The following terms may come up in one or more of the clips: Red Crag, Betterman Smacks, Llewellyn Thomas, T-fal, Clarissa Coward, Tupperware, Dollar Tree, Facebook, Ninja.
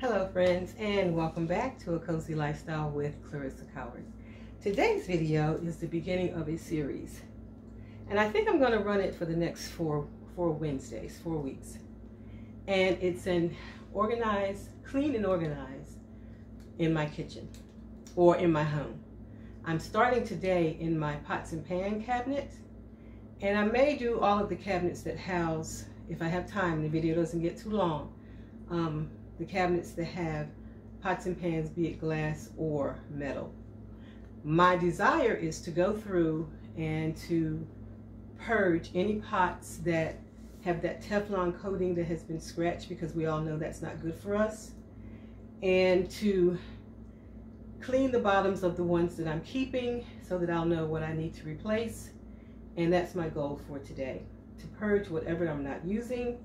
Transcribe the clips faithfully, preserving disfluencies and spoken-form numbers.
Hello friends, and welcome back to A Cozy Lifestyle with Clarissa Coward. Today's video is the beginning of a series, and I think I'm going to run it for the next four four Wednesdays, four weeks. And it's an organized, clean and organized in my kitchen or in my home. I'm starting today in my pots and pan cabinet, and I may do all of the cabinets that house, if I have time, the video doesn't get too long, um, the cabinets that have pots and pans, be it glass or metal. My desire is to go through and to purge any pots that have that Teflon coating that has been scratched, because we all know that's not good for us, and to clean the bottoms of the ones that I'm keeping so that I'll know what I need to replace. And that's my goal for today, to purge whatever I'm not using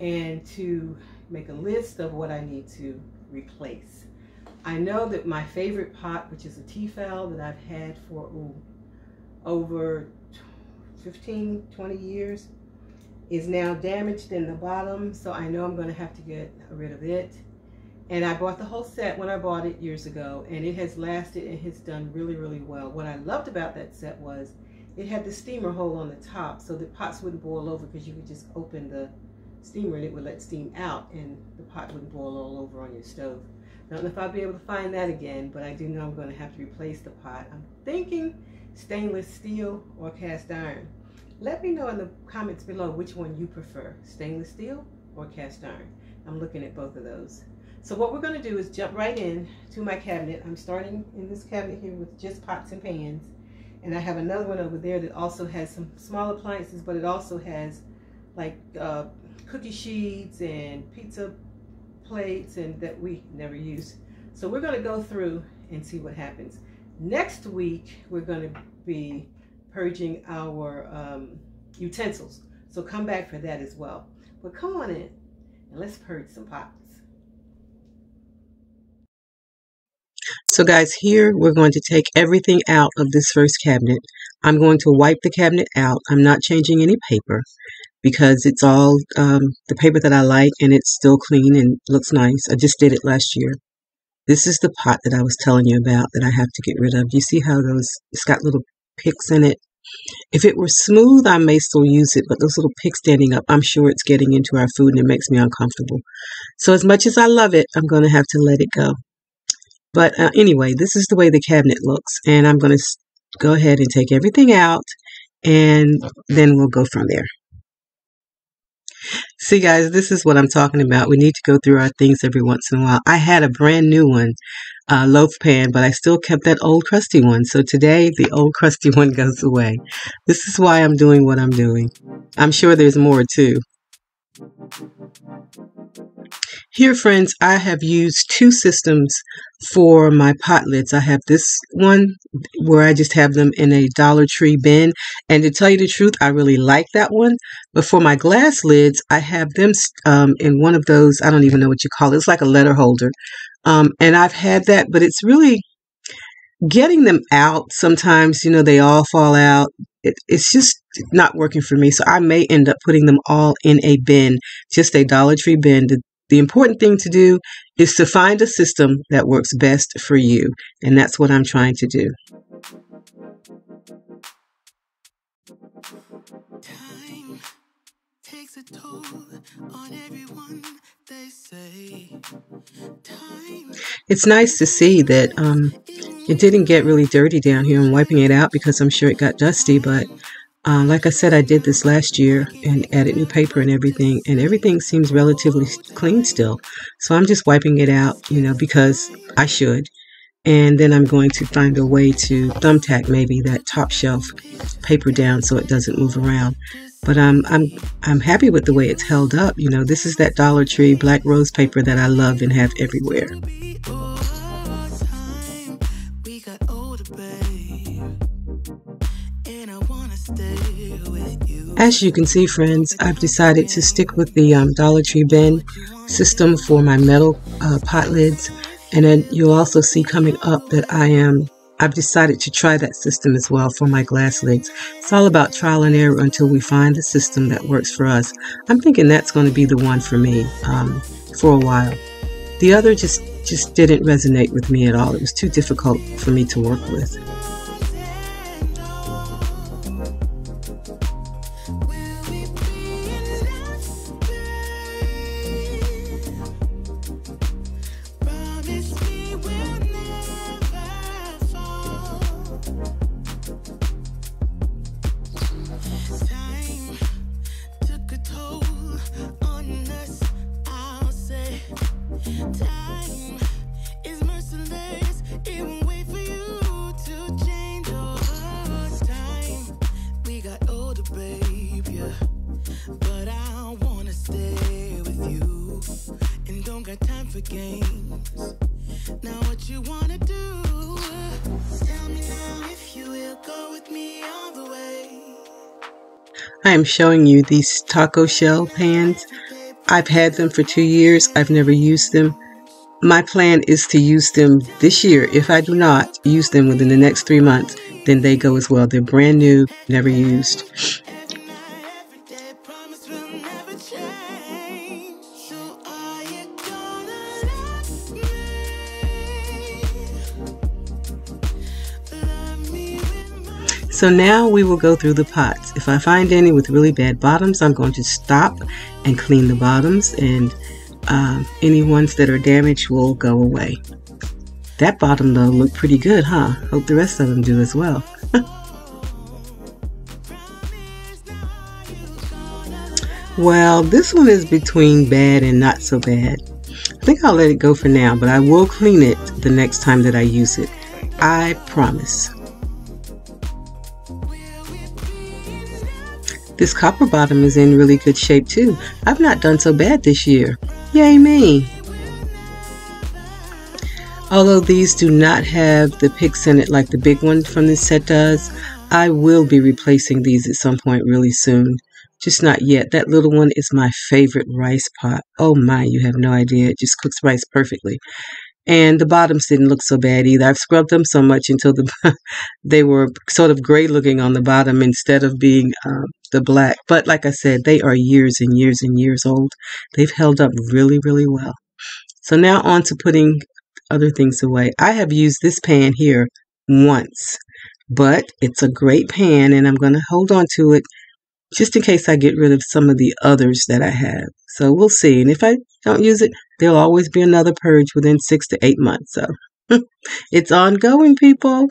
and to make a list of what I need to replace. I know that my favorite pot, which is a T-fal that I've had for ooh, over fifteen, twenty years, is now damaged in the bottom, so I know I'm going to have to get rid of it. And I bought the whole set when I bought it years ago, and it has lasted and has done really, really well. What I loved about that set was it had the steamer hole on the top, so the pots wouldn't boil over, because you could just open the steamer and it would let steam out and the pot wouldn't boil all over on your stove. I don't know if I'll be able to find that again, but I do know I'm going to have to replace the pot. I'm thinking stainless steel or cast iron. Let me know in the comments below which one you prefer, stainless steel or cast iron. I'm looking at both of those. So what we're going to do is jump right in to my cabinet. I'm starting in this cabinet here with just pots and pans, and I have another one over there that also has some small appliances, but it also has like uh, cookie sheets and pizza plates and that we never use. So we're going to go through and see what happens. Next week we're going to be purging our um, utensils, so come back for that as well. But come on in and let's purge some pots. So guys, here we're going to take everything out of this first cabinet. I'm going to wipe the cabinet out. I'm not changing any paper, because it's all um, the paper that I like, and it's still clean and looks nice. I just did it last year. This is the pot that I was telling you about that I have to get rid of. You see how those, it's got little picks in it. If it were smooth, I may still use it, but those little picks standing up, I'm sure it's getting into our food and it makes me uncomfortable. So as much as I love it, I'm going to have to let it go. But uh, anyway, this is the way the cabinet looks, and I'm going to go ahead and take everything out, and then we'll go from there. See guys, this is what I'm talking about. We need to go through our things every once in a while. I had a brand new one, uh, loaf pan, but I still kept that old crusty one. So today, the old crusty one goes away. This is why I'm doing what I'm doing. I'm sure there's more too. Here friends, I have used two systems for my pot lids. I have this one where I just have them in a Dollar Tree bin, and to tell you the truth, I really like that one. But for my glass lids, I have them um, in one of those, I don't even know what you call it, it's like a letter holder, um, and I've had that, but it's really getting them out sometimes, you know, they all fall out. It, it's just not working for me, so I may end up putting them all in a bin, just a Dollar Tree bin. The, the important thing to do is to find a system that works best for you, and that's what I'm trying to do. Time takes a toll on everyone, they say. Time. It's nice to see that um, it didn't get really dirty down here. I'm wiping it out because I'm sure it got dusty, but Uh, like I said, I did this last year and added new paper and everything, and everything seems relatively clean still. So I'm just wiping it out, you know, because I should. And then I'm going to find a way to thumbtack maybe that top shelf paper down so it doesn't move around. But I'm I'm I'm happy with the way it's held up. You know, this is that Dollar Tree black rose paper that I love and have everywhere. As you can see friends, I've decided to stick with the um, Dollar Tree bin system for my metal uh, pot lids, and then you'll also see coming up that I am I've decided to try that system as well for my glass lids. It's all about trial and error until we find the system that works for us. I'm thinking that's going to be the one for me um, for a while. The other just just didn't resonate with me at all. It was too difficult for me to work with. I am showing you these taco shell pans. I've had them for two years. I've never used them. My plan is to use them this year. If I do not use them within the next three months, then they go as well. They're brand new, never used. So now we will go through the pots. If I find any with really bad bottoms, I'm going to stop and clean the bottoms, and um, any ones that are damaged will go away. That bottom though looked pretty good, huh? Hope the rest of them do as well. Well, this one is between bad and not so bad. I think I'll let it go for now, but I will clean it the next time that I use it. I promise. This copper bottom is in really good shape too. I've not done so bad this year. Yay me! Although these do not have the picks in it like the big one from this set does, I will be replacing these at some point really soon. Just not yet. That little one is my favorite rice pot. Oh my, you have no idea. It just cooks rice perfectly. And the bottoms didn't look so bad either. I've scrubbed them so much until the they were sort of gray looking on the bottom instead of being um, the black. But like I said, they are years and years and years old. They've held up really, really well. So now on to putting other things away. I have used this pan here once, but it's a great pan and I'm going to hold on to it just in case I get rid of some of the others that I have. So we'll see. And if I don't use it, there'll always be another purge within six to eight months. So it's ongoing, people.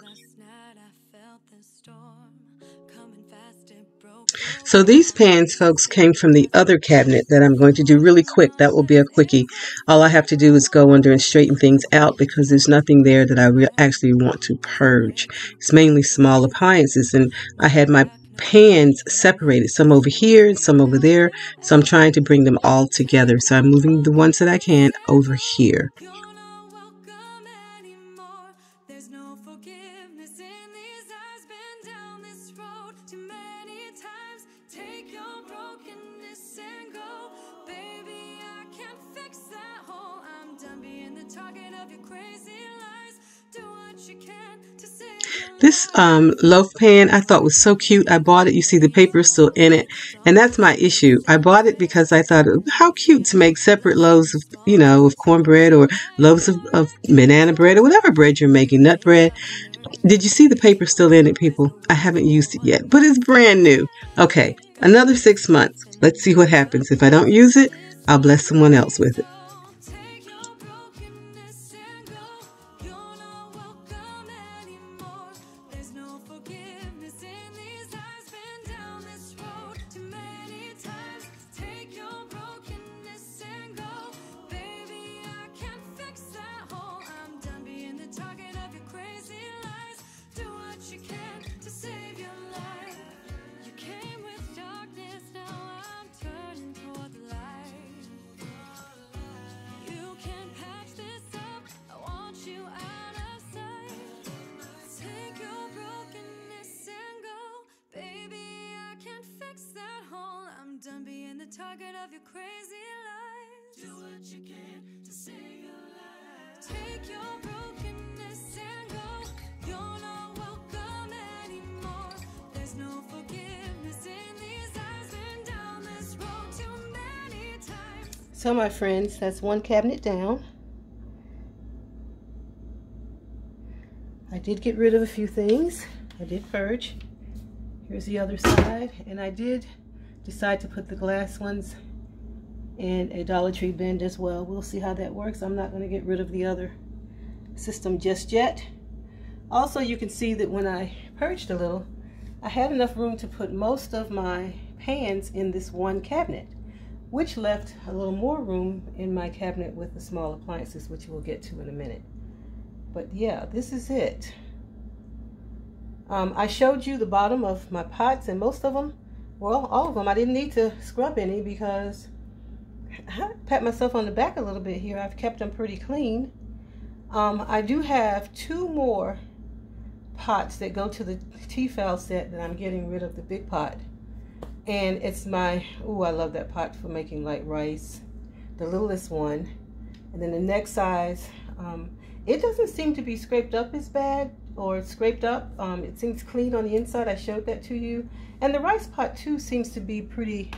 So these pans, folks, came from the other cabinet that I'm going to do really quick. That will be a quickie. All I have to do is go under and straighten things out because there's nothing there that I actually want to purge. It's mainly small appliances, and I had my pans separated, some over here and some over there, so I'm trying to bring them all together. So I'm moving the ones that I can over here. This um, loaf pan I thought was so cute. I bought it. You see the paper is still in it. And that's my issue. I bought it because I thought, how cute to make separate loaves of, you know, of cornbread or loaves of, of banana bread or whatever bread you're making, nut bread. Did you see the paper still in it, people? I haven't used it yet, but it's brand new. Okay, another six months. Let's see what happens. If I don't use it, I'll bless someone else with it. Target of your crazy life. Do what you can to save your life. Take your brokenness and go. You're not welcome anymore. There's no forgiveness in these eyes. Been down this road too many times. So my friends, that's one cabinet down. I did get rid of a few things. I did purge. Here's the other side, and I did decide to put the glass ones in a Dollar Tree bin as well. We'll see how that works. I'm not going to get rid of the other system just yet. Also, you can see that when I purged a little, I had enough room to put most of my pans in this one cabinet, which left a little more room in my cabinet with the small appliances, which we'll get to in a minute. But yeah, this is it. Um, I showed you the bottom of my pots, and most of them, well, all of them, I didn't need to scrub any because I pat myself on the back a little bit here. I've kept them pretty clean. Um, I do have two more pots that go to the T-fal set that I'm getting rid of, the big pot. And it's my, ooh, I love that pot for making light rice, the littlest one. And then the next size, um, it doesn't seem to be scraped up as bad or scraped up. Um, it seems clean on the inside. I showed that to you. And the rice pot too seems to be pretty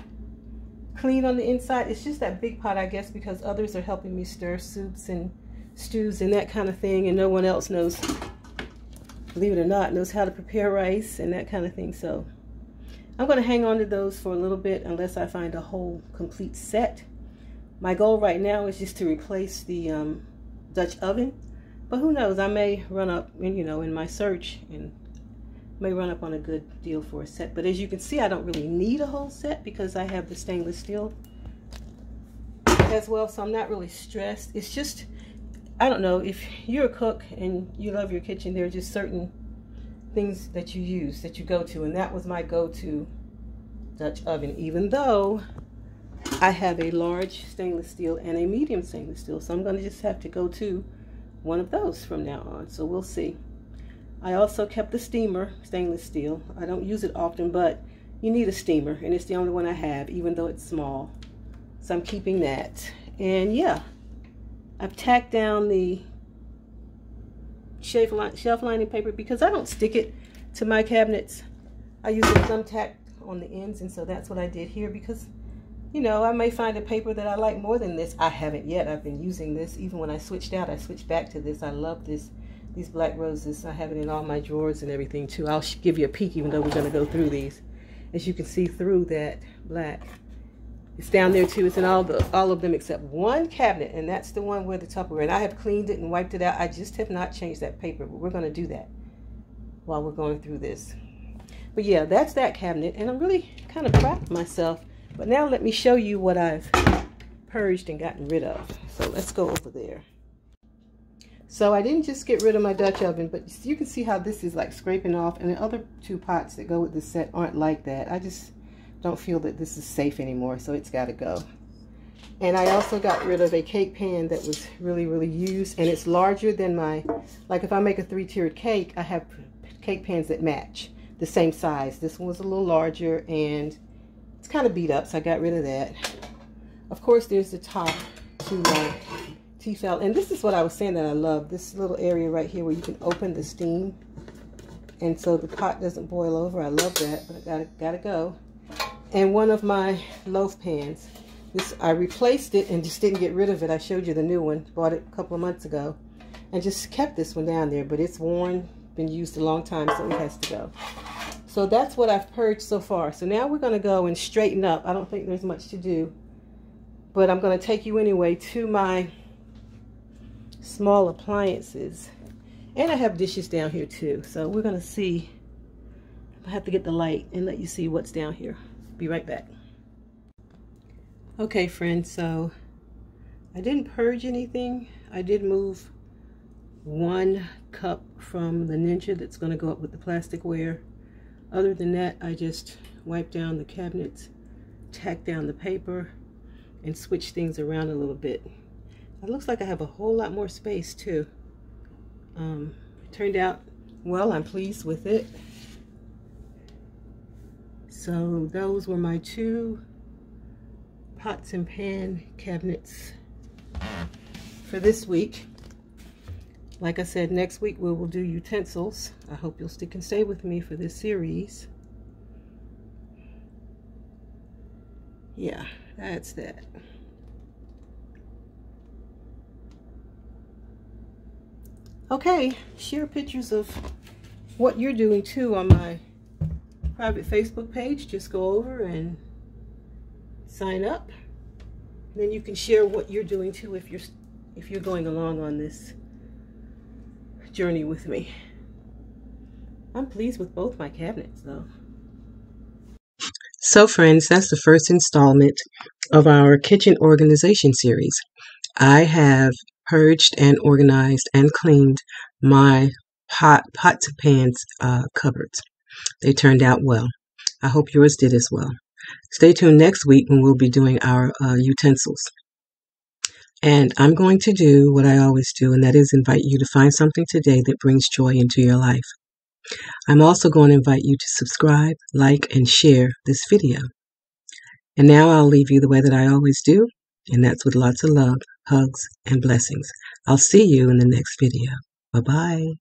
clean on the inside. It's just that big pot, I guess, because others are helping me stir soups and stews and that kind of thing, and no one else knows, believe it or not, knows how to prepare rice and that kind of thing. So I'm going to hang on to those for a little bit unless I find a whole complete set. My goal right now is just to replace the um, Dutch oven, but who knows, I may run up, in, you know, in my search, and may run up on a good deal for a set. But as you can see, I don't really need a whole set because I have the stainless steel as well, so I'm not really stressed. It's just, I don't know, if you're a cook and you love your kitchen, there are just certain things that you use, that you go to, and that was my go-to Dutch oven, even though I have a large stainless steel and a medium stainless steel, so I'm going to just have to go to one of those from now on, so we'll see. I also kept the steamer, stainless steel. I don't use it often, but you need a steamer, and it's the only one I have, even though it's small, so I'm keeping that. And yeah, I've tacked down the shelf line, shelf lining paper because I don't stick it to my cabinets. I use a thumbtack on the ends, and so that's what I did here because, you know, I may find a paper that I like more than this. I haven't yet. I've been using this. Even when I switched out, I switched back to this. I love this, these black roses. I have it in all my drawers and everything, too. I'll give you a peek even though we're going to go through these. As you can see through that black. It's down there too. It's in all the all of them except one cabinet, and that's the one where the Tupperware. And I have cleaned it and wiped it out. I just have not changed that paper, but we're going to do that while we're going through this. But yeah, that's that cabinet, and I'm really kind of proud of myself. But now let me show you what I've purged and gotten rid of. So let's go over there. So I didn't just get rid of my Dutch oven, but you can see how this is like scraping off, and the other two pots that go with this set aren't like that. I just don't feel that this is safe anymore, so it's got to go. And I also got rid of a cake pan that was really, really used, and it's larger than my, like if I make a three-tiered cake, I have cake pans that match the same size. This one was a little larger, and it's kind of beat up, so I got rid of that. Of course, there's the top to my T-fal, and this is what I was saying that I love, this little area right here where you can open the steam, and so the pot doesn't boil over. I love that, but I gotta, gotta go. And one of my loaf pans, this I replaced it and just didn't get rid of it. I showed you the new one, bought it a couple of months ago, and just kept this one down there, but it's worn, been used a long time, so it has to go. So that's what I've purged so far. So now we're going to go and straighten up. I don't think there's much to do, but I'm going to take you anyway to my small appliances, and I have dishes down here too, so we're going to see. I have to get the light and let you see what's down here. Be right back. Okay, friends, so I didn't purge anything. I did move one cup from the Ninja that's going to go up with the plasticware. Other than that, I just wiped down the cabinets, tacked down the paper, and switched things around a little bit. It looks like I have a whole lot more space too. Um, it turned out well. I'm pleased with it. So those were my two pots and pan cabinets for this week. Like I said, next week we will do utensils. I hope you'll stick and stay with me for this series. Yeah, that's that. Okay, share pictures of what you're doing too on my private Facebook page. Just go over and sign up. And then you can share what you're doing too if you're if you're going along on this journey with me. I'm pleased with both my cabinets though. So friends, that's the first installment of our kitchen organization series. I have purged and organized and cleaned my pot, pot to pans uh, cupboards. They turned out well. I hope yours did as well. Stay tuned next week when we'll be doing our uh, utensils. And I'm going to do what I always do, and that is invite you to find something today that brings joy into your life. I'm also going to invite you to subscribe, like, and share this video. And now I'll leave you the way that I always do, and that's with lots of love, hugs, and blessings. I'll see you in the next video. Bye-bye.